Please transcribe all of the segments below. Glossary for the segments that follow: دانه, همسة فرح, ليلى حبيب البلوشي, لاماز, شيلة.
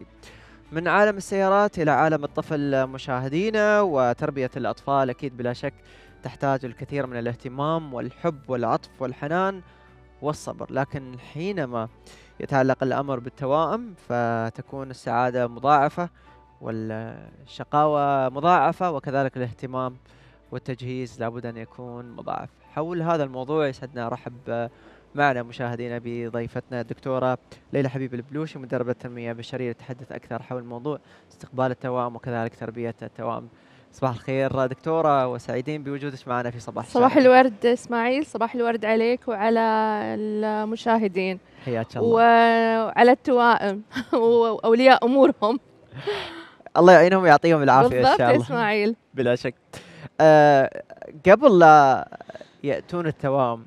نفسي. من عالم السيارات إلى عالم الطفل مشاهدينا، وتربية الأطفال أكيد بلا شك تحتاج الكثير من الاهتمام والحب والعطف والحنان والصبر، لكن حينما يتعلق الأمر بالتوائم فتكون السعادة مضاعفة والشقاوة مضاعفة، وكذلك الاهتمام والتجهيز لابد أن يكون مضاعف. حول هذا الموضوع يسعدنا أرحب معنا مشاهدينا بضيفتنا الدكتورة ليلى حبيب البلوشي، مدربة التنمية البشرية، تتحدث أكثر حول موضوع استقبال التوائم وكذلك تربية التوائم. صباح الخير دكتورة، وسعيدين بوجودك معنا في صباح الورد إسماعيل. صباح الورد عليك وعلى المشاهدين، حياك الله، وعلى التوائم وأولياء أمورهم. الله يعينهم ويعطيهم العافية إن شاء الله. بالضبط إسماعيل، بلا شك. قبل لا يأتون التوائم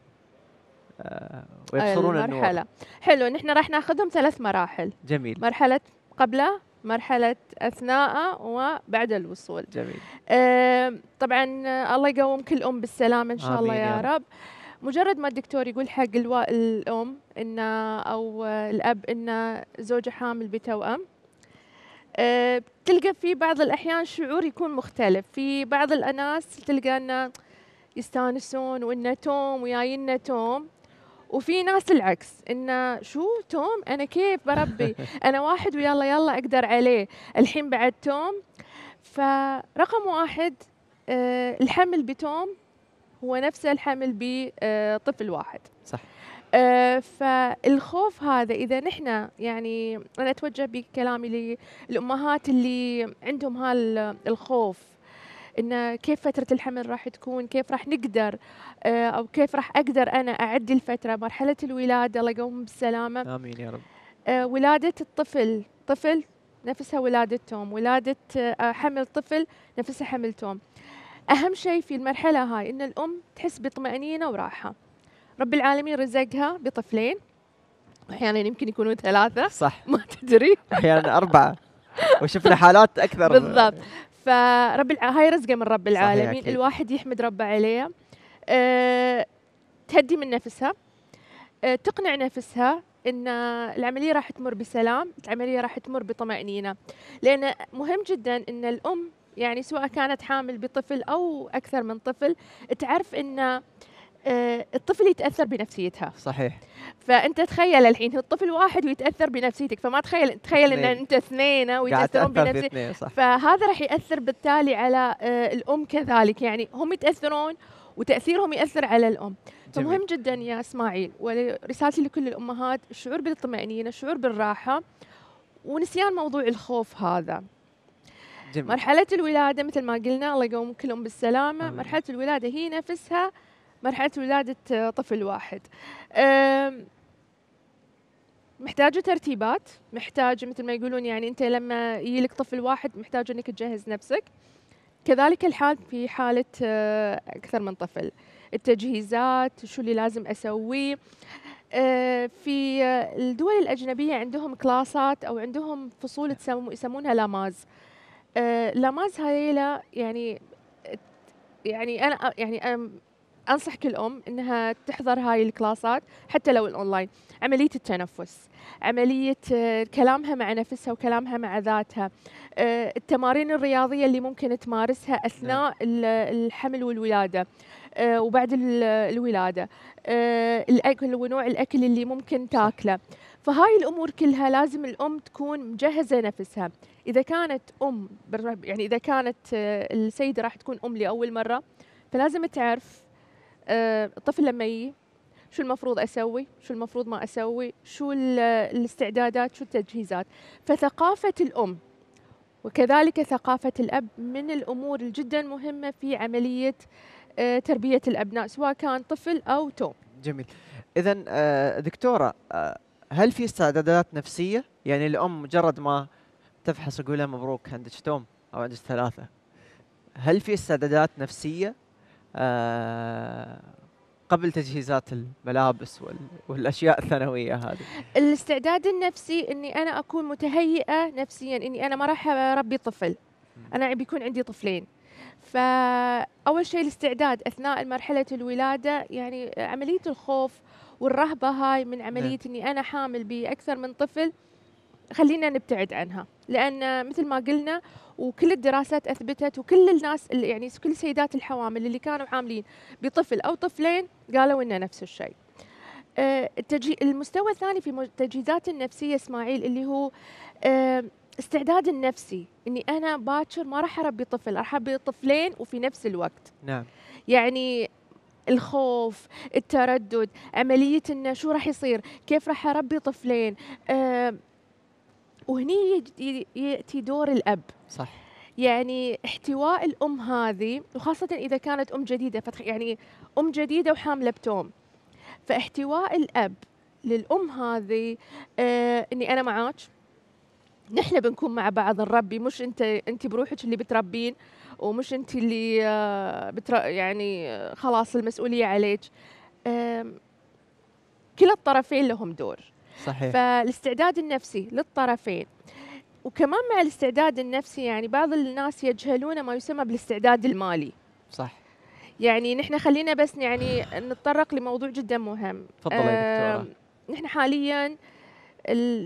ويبصرون المرحلة النور. حلو، نحن راح ناخذهم ثلاث مراحل. جميل. مرحلة قبله، مرحلة أثناءه، وبعد الوصول. جميل. طبعا الله يقوم كل أم بالسلامة إن شاء الله يا رب. مجرد ما الدكتور يقول حق الأم إن أو الأب إن زوجه حامل بتوأم، تلقى في بعض الأحيان شعور يكون مختلف. في بعض الأناس تلقى إنه يستانسون وإنه توم وياينه توم، وفي ناس العكس إنه شو توم، أنا كيف بربي، أنا واحد ويلا يلا أقدر عليه، الحين بعد توم. فرقم واحد، الحمل بتوم هو نفسه الحمل بطفل واحد، صح. فالخوف هذا إذا نحن، يعني أنا أتوجه بكلامي للأمهات اللي عندهم هالخوف إن كيف فترة الحمل راح تكون، كيف راح نقدر أو كيف راح أقدر أنا أعدي الفترة. مرحلة الولادة الله يقوم بالسلامة، آمين يا رب. ولادة الطفل، طفل نفسها ولادة توم، ولادة حمل طفل نفسها حمل توم. أهم شيء في المرحلة هاي إن الأم تحس بطمأنينة وراحة. رب العالمين رزقها بطفلين، وأحيانا يمكن يكونوا ثلاثة، صح، ما تدري، أحيانا أربعة، وشفنا حالات أكثر. بالضبط. فرب هاي رزقه من رب العالمين، الواحد يحمد ربه عليها. تهدي من نفسها، تقنع نفسها إن العملية راح تمر بسلام، العملية راح تمر بطمأنينة. لأن مهم جدا إن الأم، يعني سواء كانت حامل بطفل أو أكثر من طفل، تعرف إن الطفل يتأثر بنفسيتها. صحيح. فأنت تخيل الحين الطفل واحد ويتأثر بنفسيتك، فما تخيل إن أنت اثنين ويتأثرون بنفسيتك، فهذا راح يأثر بالتالي على الأم كذلك، يعني هم يتأثرون وتأثيرهم يأثر على الأم. فمهم جدا يا إسماعيل، ورسالتي لكل الأمهات، الشعور بالطمأنينة، الشعور بالراحة، ونسيان موضوع الخوف هذا. جميل. مرحلة الولادة مثل ما قلنا الله يقوم كل أم بالسلامة. مرحلة الولادة هي نفسها مرحلة ولادة طفل واحد، محتاجة ترتيبات، محتاجة مثل ما يقولون، يعني أنت لما يجيلك طفل واحد محتاجة أنك تجهز نفسك. كذلك الحال في حالة أكثر من طفل، التجهيزات شو اللي لازم أسويه. في الدول الأجنبية عندهم كلاسات أو عندهم فصول يسمونها لاماز. لاماز هاي يعني أنا أنصح كل أم أنها تحضر هاي الكلاسات، حتى لو الأونلاين. عملية التنفس، عملية كلامها مع نفسها وكلامها مع ذاتها، التمارين الرياضية اللي ممكن تمارسها أثناء الحمل والولادة وبعد الولادة، الأكل ونوع الأكل اللي ممكن تاكله. فهاي الأمور كلها لازم الأم تكون مجهزة نفسها. إذا كانت أم، يعني إذا كانت السيدة راح تكون أم لأول مرة، فلازم تعرف الطفل لما يجي شو المفروض أسوي، شو المفروض ما أسوي، شو الاستعدادات، شو التجهيزات. فثقافة الأم وكذلك ثقافة الأب من الأمور الجدا مهمة في عملية تربية الأبناء، سواء كان طفل أو توم. جميل. إذا دكتورة، هل في استعدادات نفسية؟ يعني الأم مجرد ما تفحص يقول لها مبروك عندك توم أو عندك ثلاثة، هل في استعدادات نفسية قبل تجهيزات الملابس والأشياء الثانوية هذه؟ الاستعداد النفسي إني أنا أكون متهيئة نفسياً إني أنا ما راح أربي طفل، أنا بيكون عندي طفلين. فأول شيء الاستعداد أثناء مرحلة الولادة، يعني عملية الخوف والرهبة هاي من عملية إني أنا حامل بأكثر من طفل، خلينا نبتعد عنها، لأن مثل ما قلنا وكل الدراسات أثبتت وكل الناس اللي يعني كل سيدات الحوامل اللي كانوا عاملين بطفل أو طفلين قالوا إنه نفس الشيء. المستوى الثاني في التجهيزات النفسية إسماعيل اللي هو استعداد النفسي، إني أنا باكر ما راح أربي طفل، راح أربي طفلين وفي نفس الوقت. نعم. يعني الخوف، التردد، عملية إنه شو راح يصير، كيف راح أربي طفلين، وهني يأتي دور الأب. صح. يعني احتواء الأم هذه، وخاصة إذا كانت أم جديدة، يعني أم جديدة وحاملة بتوم، فاحتواء الأب للأم هذه إني أنا معاك، نحن بنكون مع بعض نربي، مش أنت بروحك اللي بتربين، ومش أنت اللي يعني خلاص المسؤولية عليك. كلا الطرفين لهم دور. صحيح. فالاستعداد النفسي للطرفين، وكمان مع الاستعداد النفسي يعني بعض الناس يجهلون ما يسمى بالاستعداد المالي. صح. يعني نحن خلينا بس يعني نتطرق لموضوع جدا مهم. تفضلي دكتورة. نحن حاليا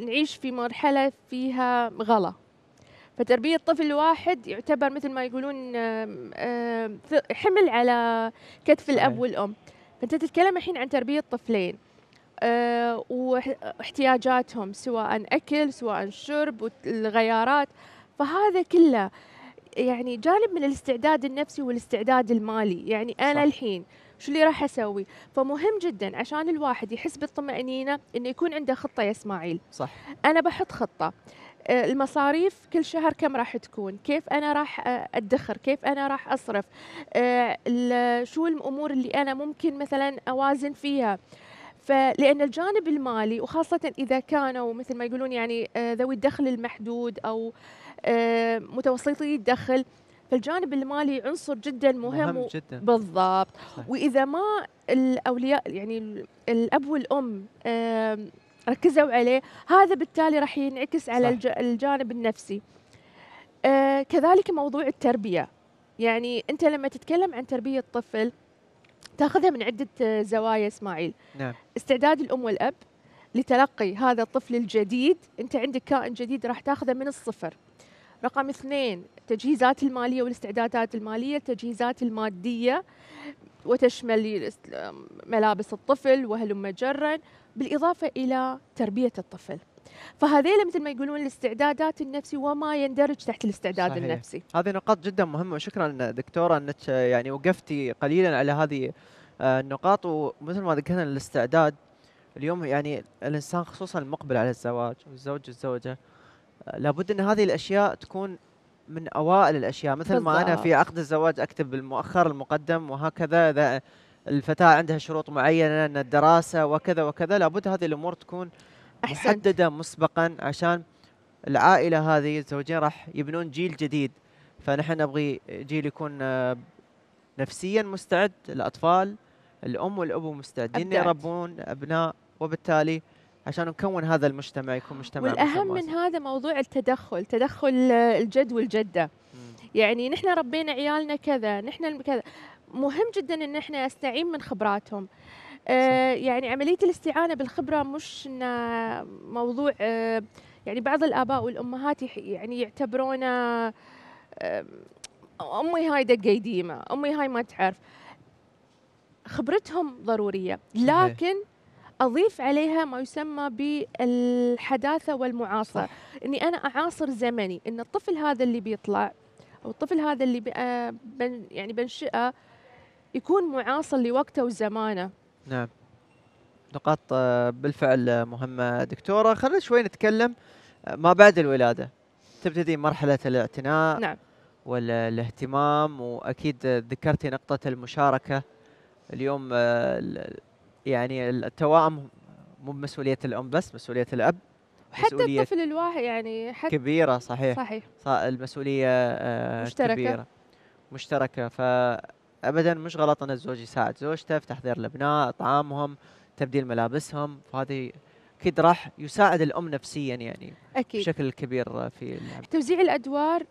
نعيش في مرحلة فيها غلا، فتربية طفل واحد يعتبر مثل ما يقولون حمل على كتف الأب والأم. فأنت تتكلم الحين عن تربية طفلين واحتياجاتهم، سواء أكل سواء شرب والغيارات، فهذا كله يعني جانب من الاستعداد النفسي والاستعداد المالي. يعني أنا صح. الحين شو اللي راح أسوي؟ فمهم جدا عشان الواحد يحس بالطمأنينة إنه يكون عنده خطة يا إسماعيل. صح. أنا بحط خطة، المصاريف كل شهر كم راح تكون، كيف أنا راح أدخر، كيف أنا راح أصرف، شو الأمور اللي أنا ممكن مثلا أوازن فيها. فلأن الجانب المالي وخاصة إذا كانوا مثل ما يقولون يعني ذوي الدخل المحدود أو متوسطي الدخل، فالجانب المالي عنصر جدا مهم جدا. بالضبط. صحيح. وإذا ما الأولياء يعني الأب والأم ركزوا عليه، هذا بالتالي راح ينعكس على صح. الجانب النفسي. كذلك موضوع التربية، يعني أنت لما تتكلم عن تربية طفل تأخذها من عدة زوايا إسماعيل. نعم. استعداد الأم والأب لتلقي هذا الطفل الجديد، أنت عندك كائن جديد راح تأخذه من الصفر. رقم 2 التجهيزات المالية والاستعدادات المالية، التجهيزات المادية وتشمل ملابس الطفل وهلم جرا، بالإضافة إلى تربية الطفل. فهذيلا مثل ما يقولون الاستعدادات النفسي وما يندرج تحت الاستعداد صحيح. النفسي. هذه نقاط جدا مهمة، وشكرا دكتورة أنك يعني وقفتي قليلا على هذه النقاط. ومثل ما ذكرنا الاستعداد اليوم، يعني الإنسان خصوصا المقبل على الزواج والزوج والزوجة، لابد أن هذه الأشياء تكون من أوائل الأشياء، مثل بالضبط. ما أنا في عقد الزواج أكتب المؤخر المقدم، وهكذا إذا الفتاة عندها شروط معينة أن الدراسة وكذا وكذا، لابد هذه الأمور تكون محددة مسبقا، عشان العائلة هذه الزوجين راح يبنون جيل جديد. فنحن نبغي جيل يكون نفسيا مستعد، الأطفال الأم والأب مستعدين يربون أبناء، وبالتالي عشان نكون هذا المجتمع يكون مجتمع. والأهم من هذا موضوع التدخل، تدخل الجد والجدة. يعني نحن ربينا عيالنا كذا، نحن كذا، مهم جدا إن نحن نستعين من خبراتهم. يعني عملية الاستعانة بالخبرة مش موضوع، يعني بعض الآباء والأمهات يعني يعتبرون أمي هاي دقة قديمة، أمي هاي ما تعرف، خبرتهم ضرورية، لكن أضيف عليها ما يسمى بالحداثة والمعاصر. صح. إني أنا أعاصر زمني، إن الطفل هذا اللي بيطلع أو الطفل هذا اللي يعني بنشئه يكون معاصر لوقته وزمانه. نعم. نقاط بالفعل مهمة دكتورة. خلينا شوي نتكلم ما بعد الولادة، تبتدي مرحلة الاعتناء. نعم. والاهتمام، وأكيد ذكرتي نقطة المشاركة. اليوم يعني التوائم مو بمسؤولية الأم بس، مسؤولية الأب، حتى الطفل الواحد يعني حتى كبيرة. صحيح. صحيح. المسؤولية مشتركة. كبيرة مشتركة. فأبدا مش غلط أن الزوج يساعد زوجته في تحضير الأبناء، طعامهم، تبديل ملابسهم، فهذه أكيد راح يساعد الأم نفسيا يعني أكيد. بشكل كبير في توزيع الأدوار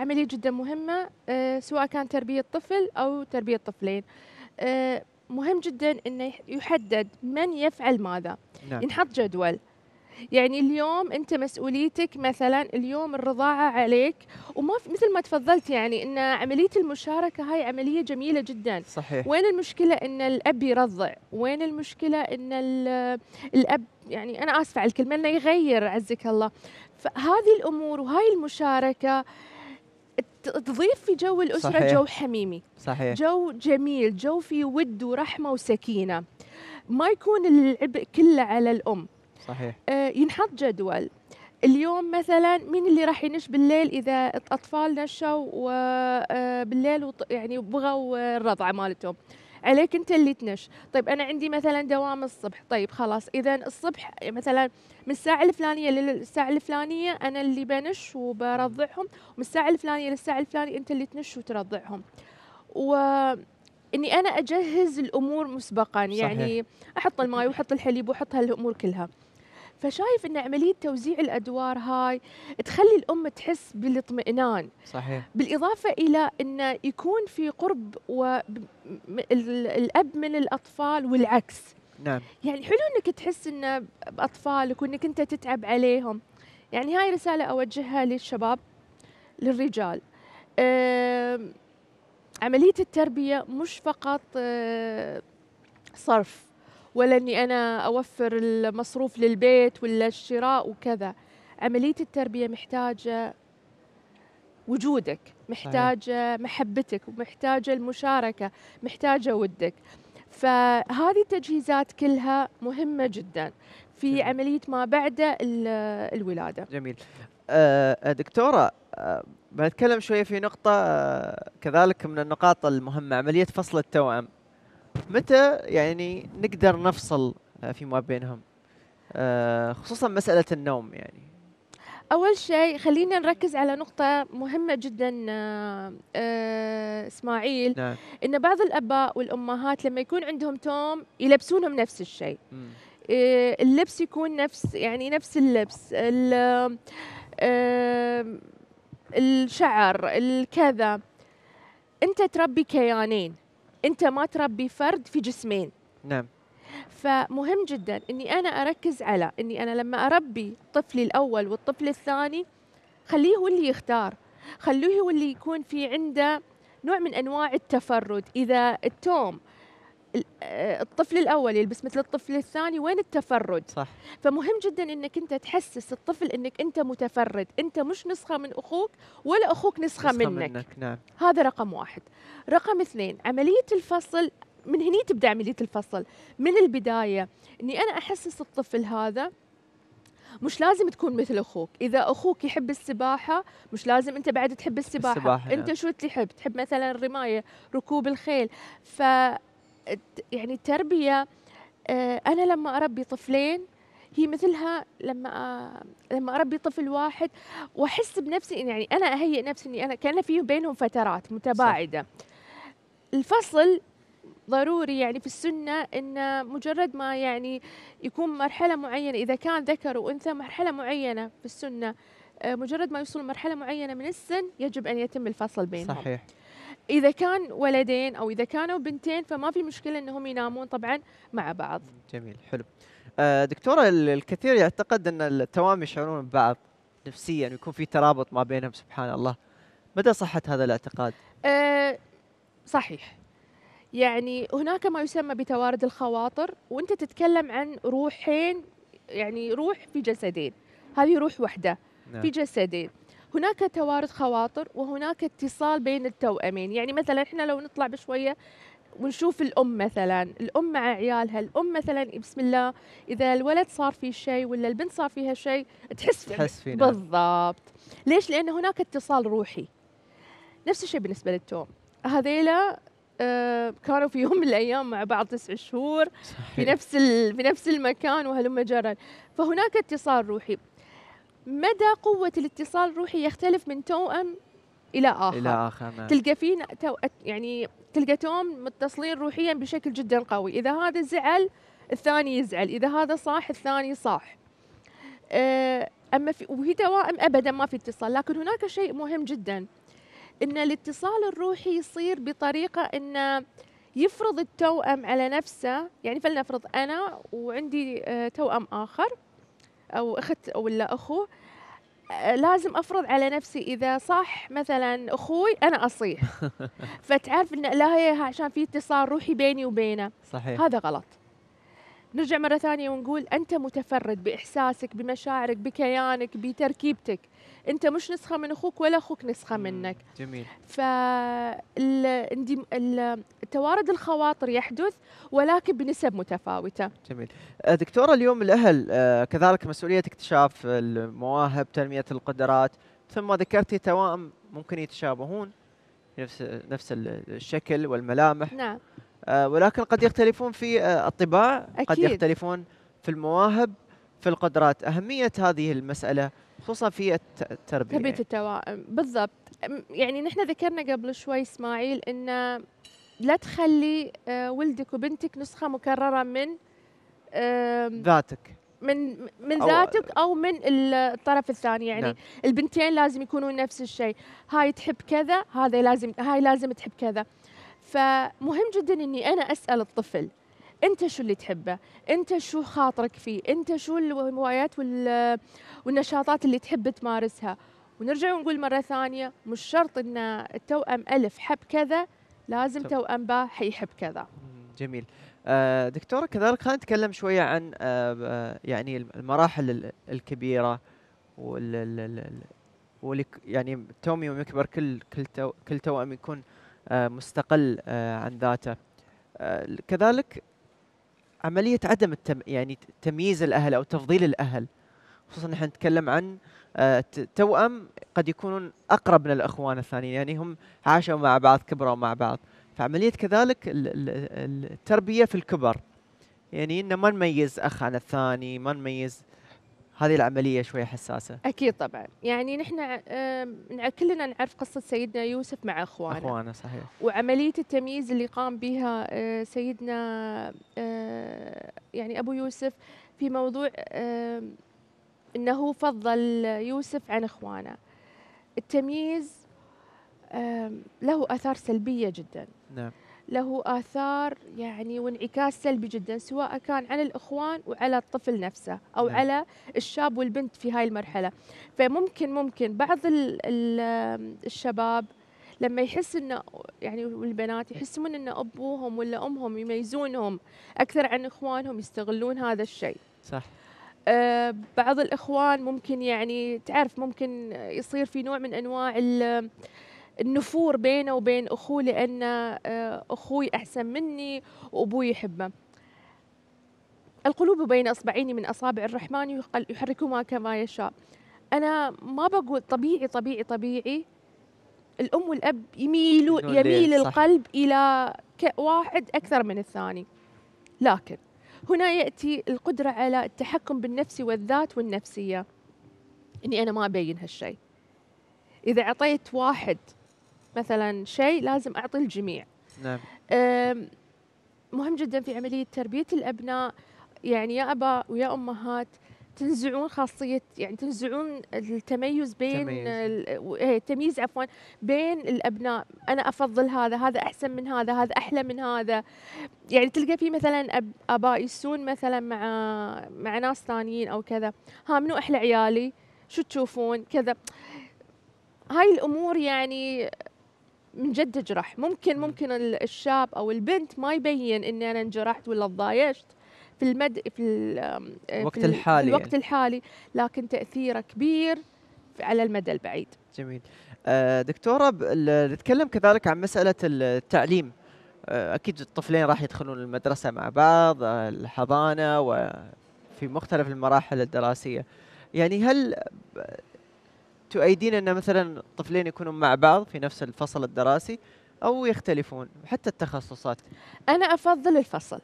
عملية جدا مهمة، سواء كان تربية طفل أو تربية طفلين. مهم جدا أنه يحدد من يفعل ماذا. نعم. ينحط جدول، يعني اليوم انت مسؤوليتك مثلا اليوم الرضاعه عليك، وما مثل ما تفضلت يعني ان عمليه المشاركه هاي عمليه جميله جدا. صحيح. وين المشكله ان الاب يرضع؟ وين المشكله ان الاب يعني انا اسفه على الكلمه انه يغير عزك الله. فهذه الامور وهاي المشاركه تضيف في جو الأسرة. صحيح. جو حميمي. صحيح. جو جميل، جو في ود ورحمة وسكينة، ما يكون العبء كله على الأم. صحيح. ينحط جدول اليوم مثلا مين اللي راح ينش بالليل إذا الأطفال نشوا بالليل يعني بغوا الرضعة مالتهم، عليك أنت اللي تنش. طيب أنا عندي مثلا دوام الصبح، طيب خلاص إذا الصبح مثلا من الساعة الفلانية للساعة الفلانية أنا اللي بنش وبرضعهم، ومن الساعة الفلانية للساعة الفلانية أنت اللي تنش وترضعهم. وإني أنا أجهز الأمور مسبقا. صحيح. يعني أحط الماء وأحط الحليب وأحط هالأمور كلها. فشايف أن عملية توزيع الأدوار هاي تخلي الأم تحس بالاطمئنان. صحيح. بالإضافة إلى أن يكون في قرب الأب من الأطفال والعكس. نعم. يعني حلو أنك تحس أن بأطفالك وأنك أنت تتعب عليهم. يعني هاي رسالة أوجهها للشباب للرجال. عملية التربية مش فقط صرف، ولا أني أنا أوفر المصروف للبيت ولا الشراء وكذا. عملية التربية محتاجة وجودك، محتاجة محبتك، ومحتاجة المشاركة، محتاجة ودك. فهذه التجهيزات كلها مهمة جدا في جميل. عملية ما بعد الولادة. جميل. دكتورة، بنتكلم شوية في نقطة كذلك من النقاط المهمة، عملية فصل التوأم. متى يعني نقدر نفصل فيما بينهم، خصوصا مسألة النوم؟ يعني أول شيء خلينا نركز على نقطة مهمة جدا إسماعيل. نعم. إن بعض الآباء والأمهات لما يكون عندهم توم يلبسونهم نفس الشيء، اللبس يكون نفس يعني نفس اللبس، الشعر، الكذا. أنت تربي كيانين، أنت ما تربي فرد في جسمين. نعم. فمهم جدا أني أنا أركز على أني أنا لما أربي طفلي الأول والطفل الثاني خليه هو اللي يختار، خليه هو اللي يكون في عنده نوع من أنواع التفرد. إذا التوم الطفل الأول يلبس مثل الطفل الثاني، وين التفرد؟ صح. فمهم جدا أنك أنت تحسس الطفل أنك أنت متفرد، أنت مش نسخة من أخوك ولا أخوك نسخة منك. نعم. هذا رقم واحد. رقم اثنين، عملية الفصل من هني تبدأ، عملية الفصل من البداية. أني أنا أحسس الطفل هذا مش لازم تكون مثل أخوك. إذا أخوك يحب السباحة مش لازم أنت بعد تحب السباحة. أنت شو تحب؟ تحب مثلا الرماية، ركوب الخيل. ف يعني التربية، أنا لما أربي طفلين هي مثلها لما أربي طفل واحد، وأحس بنفسي إن يعني أنا أهيئ نفسي إني أنا كان في بينهم فترات متباعدة. الفصل ضروري يعني في السنة، إن مجرد ما يعني يكون مرحلة معينة، إذا كان ذكر وأنثى مرحلة معينة في السنة، مجرد ما يوصل مرحلة معينة من السن يجب أن يتم الفصل بينهم. صحيح. إذا كان ولدين أو إذا كانوا بنتين فما في مشكلة أنهم ينامون طبعا مع بعض. جميل، حلو. دكتورة، الكثير يعتقد أن التوام يشعرون ببعض نفسيا ويكون في ترابط ما بينهم. سبحان الله، مدى صحة هذا الاعتقاد؟ صحيح. يعني هناك ما يسمى بتوارد الخواطر، وأنت تتكلم عن روحين، يعني روح في جسدين، هذه روح واحدة. نعم. في جسدين. هناك توارد خواطر وهناك اتصال بين التوأمين. يعني مثلا احنا لو نطلع بشويه ونشوف الام، مثلا الام مع عيالها، الام مثلا بسم الله اذا الولد صار فيه شيء ولا البنت صار فيها شيء تحس فينا. بالضبط. ليش؟ لان هناك اتصال روحي. نفس الشيء بالنسبه للتوم. هذيلا كانوا في يوم من الايام مع بعض 9 شهور. صحيح. في نفس المكان وهلم جرا. فهناك اتصال روحي. مدى قوة الاتصال الروحي يختلف من توأم إلى آخر. نعم. تلقى فيه يعني تلقى توم متصلين روحيا بشكل جدا قوي. إذا هذا زعل الثاني يزعل، إذا هذا صاح الثاني صاح. أما وهي توائم أبدا ما في اتصال. لكن هناك شيء مهم جدا، إن الاتصال الروحي يصير بطريقة إن يفرض التوأم على نفسه. يعني فلنفرض أنا وعندي توأم آخر، أو أخت ولا أخو، لازم أفرض على نفسي إذا صح مثلا أخوي أنا أصيح، فتعرف إن لا هي عشان في اتصال روحي بيني وبينه. صحيح. هذا غلط. نرجع مرة ثانية ونقول أنت متفرد بإحساسك، بمشاعرك، بكيانك، بتركيبتك. أنت مش نسخة من أخوك ولا أخوك نسخة منك. جميل. فالتوارد الخواطر يحدث ولكن بنسب متفاوتة. جميل. دكتورة، اليوم الأهل كذلك مسؤولية اكتشاف المواهب، تنمية القدرات، ثم ذكرتي توائم ممكن يتشابهون نفس الشكل والملامح. نعم. ولكن قد يختلفون في الطباع، قد يختلفون في المواهب، في القدرات. أهمية هذه المسألة خصوصا في التربية، تربية التوائم. بالضبط. يعني نحن ذكرنا قبل شوي إسماعيل إن لا تخلي ولدك وبنتك نسخة مكررة من ذاتك، من ذاتك أو من الطرف الثاني. يعني نعم. البنتين لازم يكونون نفس الشيء، هاي تحب كذا، هاي لازم تحب كذا. فمهم جدا اني انا اسال الطفل انت شو اللي تحبه، انت شو خاطرك فيه، انت شو الهوايات والنشاطات اللي تحب تمارسها. ونرجع ونقول مره ثانيه مش شرط ان التوأم الف حب كذا لازم توأم باء حيحب كذا. جميل. دكتوره، كذلك خلينا نتكلم شويه عن يعني المراحل الكبيره يعني توم يوم يكبر كل توأم يكون مستقل عن ذاته. كذلك عملية عدم يعني تمييز الأهل أو تفضيل الأهل، خصوصا نحن نتكلم عن توأم قد يكونون أقرب من الأخوان الثانيين، يعني هم عاشوا مع بعض، كبروا مع بعض. فعملية كذلك التربية في الكبر، يعني إن ما نميز أخ عن الثاني، ما نميز. هذه العملية شوية حساسة. أكيد طبعاً. يعني نحن كلنا نعرف قصة سيدنا يوسف مع أخوانه. صحيح. وعملية التمييز اللي قام بها سيدنا يعني أبو يوسف في موضوع أنه فضل يوسف عن أخوانه. التمييز له آثار سلبية جداً. نعم. له آثار يعني وانعكاس سلبي جدا، سواء كان على الإخوان وعلى الطفل نفسه أو على الشاب والبنت في هاي المرحلة. فممكن بعض الشباب لما يحس إنه يعني والبنات يحسون إن أبوهم ولا أمهم يميزونهم أكثر عن إخوانهم، يستغلون هذا الشيء. صح. بعض الإخوان ممكن يعني تعرف ممكن يصير في نوع من أنواع النفور بينه وبين أخوه، لأن أخوي أحسن مني وأبوي يحبه. القلوب بين أصبعين من أصابع الرحمن يحركهما كما يشاء. أنا ما بقول طبيعي طبيعي طبيعي الأم والأب يميل القلب إلى واحد أكثر من الثاني، لكن هنا يأتي القدرة على التحكم بالنفس والذات والنفسية، إني أنا ما أبين هالشيء. إذا أعطيت واحد مثلا شيء لازم أعطي الجميع. نعم. مهم جدا في عملية تربية الأبناء، يعني يا أبا ويا أمهات تنزعون خاصية، يعني تنزعون التميز التمييز بين الأبناء. أنا أفضل هذا أحسن من هذا أحلى من هذا. يعني تلقى في مثلا آباء يسون مثلا مع ناس ثانيين أو كذا، ها منو أحلى عيالي، شو تشوفون كذا. هاي الأمور يعني من جد تجرح. ممكن الشاب أو البنت ما يبين إن أنا انجرحت ولا تضايجت في الوقت الحالي، لكن تأثيره كبير على المدى البعيد. جميل. دكتورة، نتكلم كذلك عن مسألة التعليم. أكيد الطفلين راح يدخلون المدرسة مع بعض، الحضانة، وفي مختلف المراحل الدراسية. يعني هل تؤيدين أن مثلا الطفلين يكونوا مع بعض في نفس الفصل الدراسي أو يختلفون حتى التخصصات؟ أنا أفضل الفصل.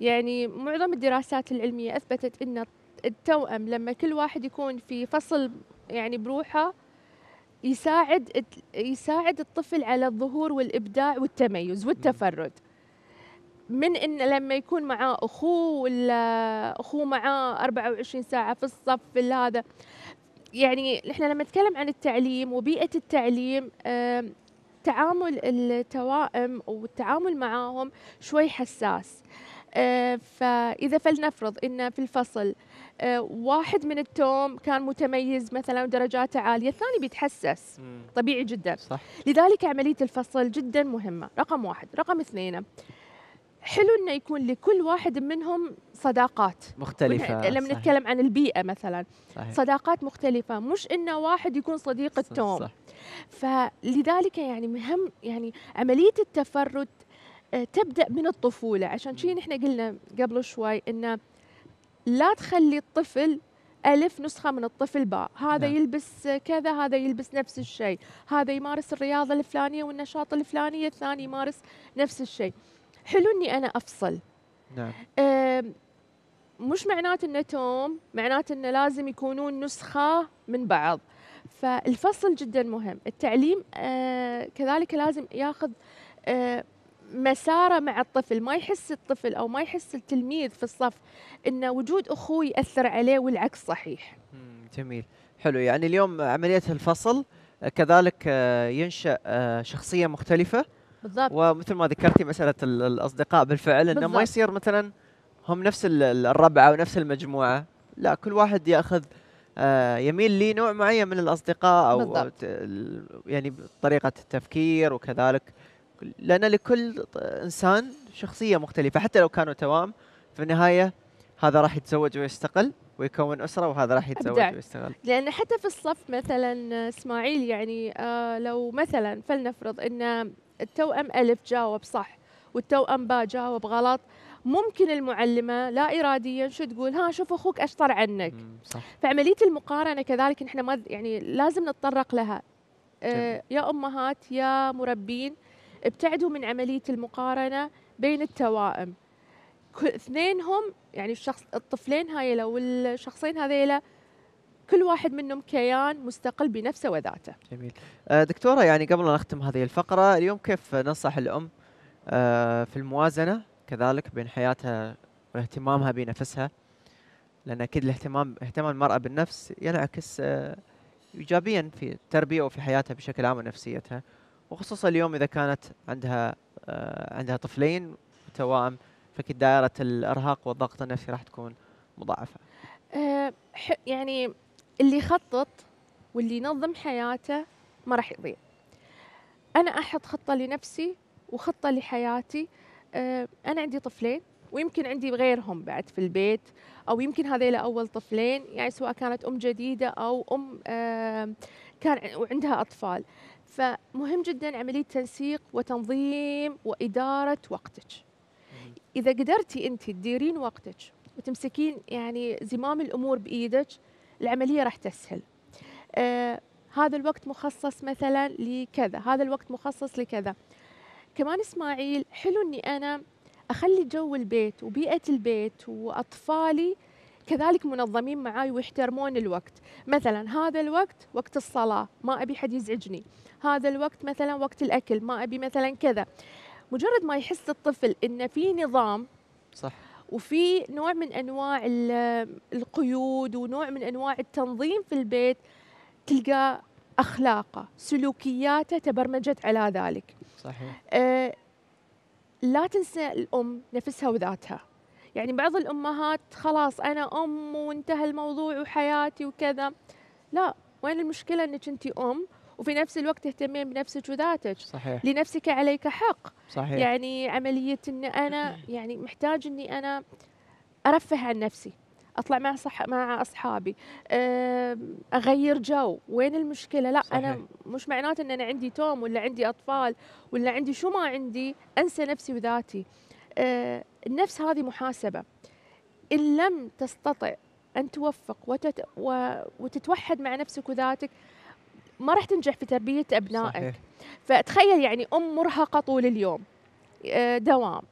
يعني معظم الدراسات العلمية أثبتت أن التوأم لما كل واحد يكون في فصل يعني بروحه يساعد الطفل على الظهور والإبداع والتميز والتفرد، من إن لما يكون معاه أخوه ولا أخوه معاه 24 ساعة في الصف في هذا. يعني نحن لما نتكلم عن التعليم وبيئة التعليم، تعامل التوائم والتعامل معاهم شوي حساس. فإذا فلنفرض أن في الفصل واحد من التوم كان متميز مثلا ودرجاته عالية، الثاني بيتحسس طبيعي جدا صح. لذلك عملية الفصل جدا مهمة، رقم واحد. رقم اثنين، حلو أنه يكون لكل واحد منهم صداقات مختلفة لما نتكلم عن البيئة مثلا صحيح. صداقات مختلفة، مش أنه واحد يكون صديق التوم صح. فلذلك يعني مهم يعني عملية التفرد تبدأ من الطفولة، عشان شيء نحن قلنا قبل شوي أنه لا تخلي الطفل ألف نسخة من الطفل باء، هذا نعم. يلبس كذا، هذا يلبس نفس الشيء، هذا يمارس الرياضة الفلانية والنشاط الفلاني، الثاني يمارس نفس الشيء. حلو أني أنا أفصل نعم. مش معناته أنه توم، معناته أنه لازم يكونون نسخة من بعض. فالفصل جدا مهم. التعليم كذلك لازم ياخذ مساره مع الطفل، ما يحس الطفل او ما يحس التلميذ في الصف ان وجود اخوه ياثر عليه، والعكس صحيح. جميل، حلو. يعني اليوم عمليه الفصل كذلك ينشا شخصيه مختلفه بالضبط. ومثل ما ذكرتي مساله الاصدقاء بالفعل، انه ما يصير مثلا هم نفس الربعه ونفس المجموعه، لا كل واحد ياخذ يميل لي نوع معين من الاصدقاء او يعني طريقه التفكير، وكذلك لأن لكل إنسان شخصية مختلفة حتى لو كانوا توام. في النهاية هذا راح يتزوج ويستقل ويكون أسرة، وهذا راح يتزوج ويستقل. لأن حتى في الصف مثلا إسماعيل يعني لو مثلا فلنفرض أن التوأم ألف جاوب صح والتوأم باء جاوب غلط، ممكن المعلمة لا إراديا شو تقول، ها شوف أخوك أشطر عنك صح. فعملية المقارنة كذلك نحن ما يعني لازم نتطرق لها. يا أمهات يا مربين، ابتعدوا من عملية المقارنة بين التوائم. اثنينهم يعني الطفلين هايلا والشخصين هذيلا كل واحد منهم كيان مستقل بنفسه وذاته. جميل. دكتورة، يعني قبل أن نختم هذه الفقرة اليوم، كيف ننصح الأم في الموازنة كذلك بين حياتها واهتمامها بنفسها؟ لأن أكيد اهتمام المرأة بالنفس ينعكس إيجابيا في التربية وفي حياتها بشكل عام ونفسيتها، وخصوصا اليوم إذا كانت عندها طفلين توائم، فأكيد دائرة الإرهاق والضغط النفسي راح تكون مضاعفة. يعني اللي يخطط واللي ينظم حياته ما راح يضيع. أنا أحط خطة لنفسي وخطة لحياتي. أنا عندي طفلين، ويمكن عندي غيرهم بعد في البيت، أو يمكن هذيل أول طفلين، يعني سواء كانت أم جديدة أو أم كان وعندها أطفال. فمهم جدا عملية تنسيق وتنظيم وإدارة وقتك. إذا قدرتي أنت تديرين وقتك وتمسكين يعني زمام الأمور بإيدك، العملية راح تسهل. هذا الوقت مخصص مثلا لكذا، هذا الوقت مخصص لكذا. كمان إسماعيل، حلو أني أنا أخلي جو البيت وبيئة البيت وأطفالي كذلك منظمين معاي ويحترمون الوقت. مثلا هذا الوقت وقت الصلاة، ما أبي حد يزعجني. هذا الوقت مثلا وقت الأكل، ما أبي مثلا كذا. مجرد ما يحس الطفل إن في نظام صح، وفي نوع من أنواع القيود ونوع من أنواع التنظيم في البيت، تلقى أخلاقه سلوكياته تبرمجت على ذلك صحيح. لا تنسى الأم نفسها وذاتها. يعني بعض الأمهات خلاص أنا أم وانتهى الموضوع وحياتي وكذا، لا، وين المشكلة أنك أنت أم وفي نفس الوقت تهتمين بنفسك وذاتك صحيح. لنفسك عليك حق صحيح. يعني عملية أن أنا يعني محتاج أني أنا أرفه عن نفسي، أطلع مع أصحابي، أغير جو، وين المشكلة؟ لا صحيح. أنا مش معناته أن أنا عندي توم ولا عندي أطفال ولا عندي شو ما عندي أنسى نفسي وذاتي. النفس هذه محاسبة. إن لم تستطع أن توفق وتتوحد مع نفسك وذاتك، ما راح تنجح في تربية أبنائك صحيح. فتخيل يعني أم مرهقة طول اليوم، دوام،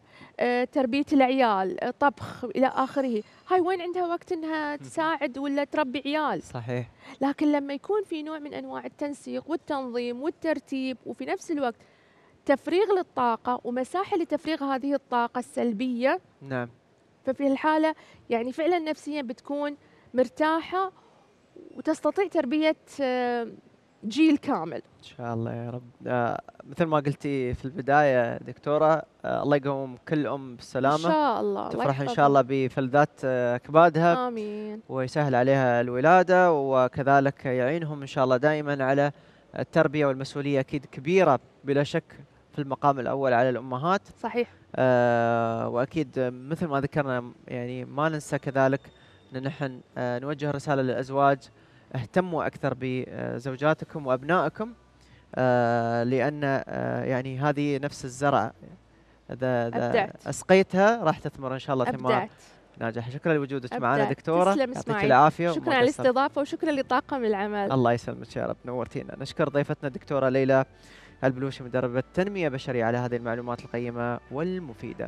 تربية العيال، طبخ إلى آخره، هاي وين عندها وقت أنها تساعد ولا تربي عيال صحيح. لكن لما يكون في نوع من أنواع التنسيق والتنظيم والترتيب، وفي نفس الوقت تفريغ للطاقة ومساحة لتفريغ هذه الطاقة السلبية نعم، ففي الحالة يعني فعلا نفسيا بتكون مرتاحة وتستطيع تربية جيل كامل. ان شاء الله يا رب. مثل ما قلتي في البدايه دكتوره، الله يقوم كل ام بالسلامه ان شاء الله، تفرح ان شاء الله بفلذات اكبادها، امين، ويسهل عليها الولاده، وكذلك يعينهم ان شاء الله دائما على التربيه، والمسؤوليه اكيد كبيره بلا شك في المقام الاول على الامهات. صحيح. واكيد مثل ما ذكرنا يعني ما ننسى كذلك ان نحن نوجه رساله للازواج، اهتموا اكثر بزوجاتكم وابنائكم، لان يعني هذه نفس الزرعه اذا اسقيتها راح تثمر ان شاء الله ثمار ناجح. شكرا لوجودك معنا دكتوره، يعطيك العافيه، شكرا على الاستضافه وشكرا لطاقم العمل. الله يسلمك يا رب، نورتينا. نشكر ضيفتنا الدكتوره ليلى البلوشي مدربه تنميه بشريه على هذه المعلومات القيمه والمفيده.